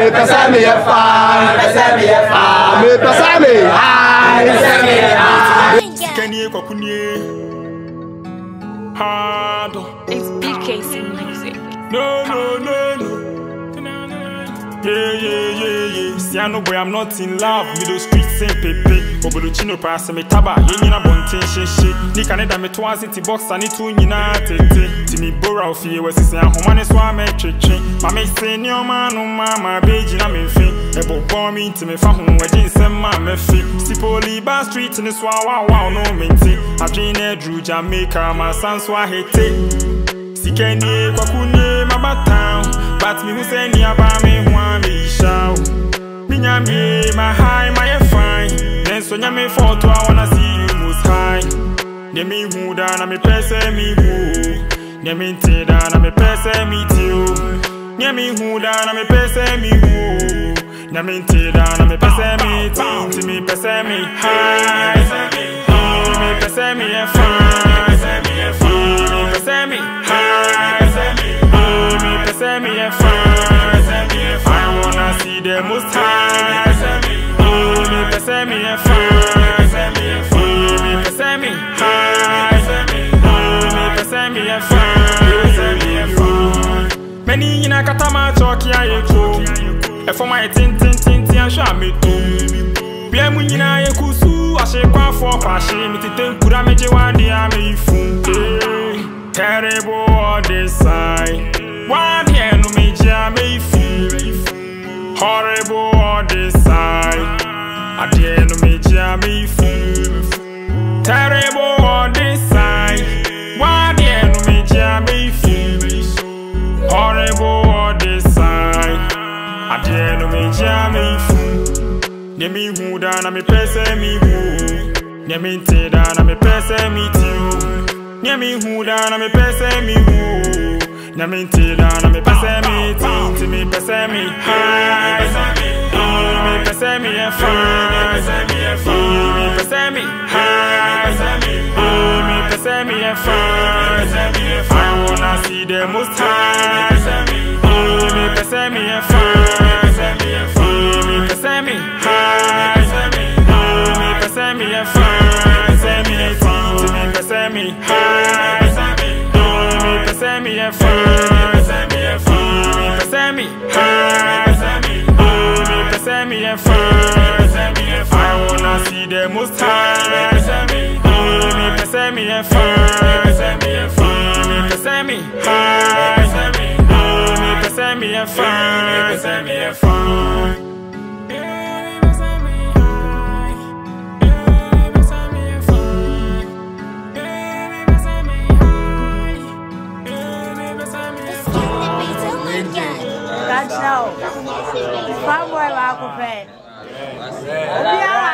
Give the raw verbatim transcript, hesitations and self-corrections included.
me pass me a fire, pass me a fire, me pass me high, pass me high. Kanye Kokunye, hard. It's P K C music. No no no no. Yeah yeah yeah yeah. See I know boy I'm not in love. Me the streets ain't pepe. Oboluchino pass me taba, yeni na bonte sheshe. Ni kaneda me twazi ti box ani tu nyina tete. Ti mi bora ofie we sisi ahoma ne so ametwetwe. Ma me se ni o ma no ma ma beji na me fi. E bobo mi ti me fa ho wagi nsem ma me fi. Si poliba street ni so awa wa no me ti. Adwin na dru Jamaica ma san so ahete. Si keni kwa kunye ma batan. But me who say ni aba me hwa me show. Minya me ma high my fine. So yeah, me photo, I wanna see you most high. They me who down and me person me who. They me tear down and me person me too. They me who down and me person me who. They me tear down and me person me too. See me person me high. See me person me fine. See me person me high. See me person me fine. I wanna see the most high. Send me a fire, send me a fire, send me high, send me high, send me a fire, send me a fire. Many in a katama talkie I echo. If for my tin tin tin tin shall me too. Be a munina kusu, I shake one for passion, me ten kura me jewani ame fun. Terrible on this side. One here no me jammy feel. Horrible on this side. At the end of me, Jamie feel terrible on this side. Why the end of me, Jamie feel horrible on this side. At the end of me, Jamie feel. They me who down and me person me who. They me tear down and me person me too. They me who down and me person me who. They me tear down and me person me too. To me person me high. Me pass me a fire, me pass me high, me pass me a fire. I wanna see the most high. Me pass me a fire, me pass me high, me pass me a fire. Me pass me high, me pass me a fire, me pass me high. First, I wanna see the most high. Me pass me a fire. Me pass me high. Me pass me a fire. Me pass me a fire. That's now. Far more, I could pay.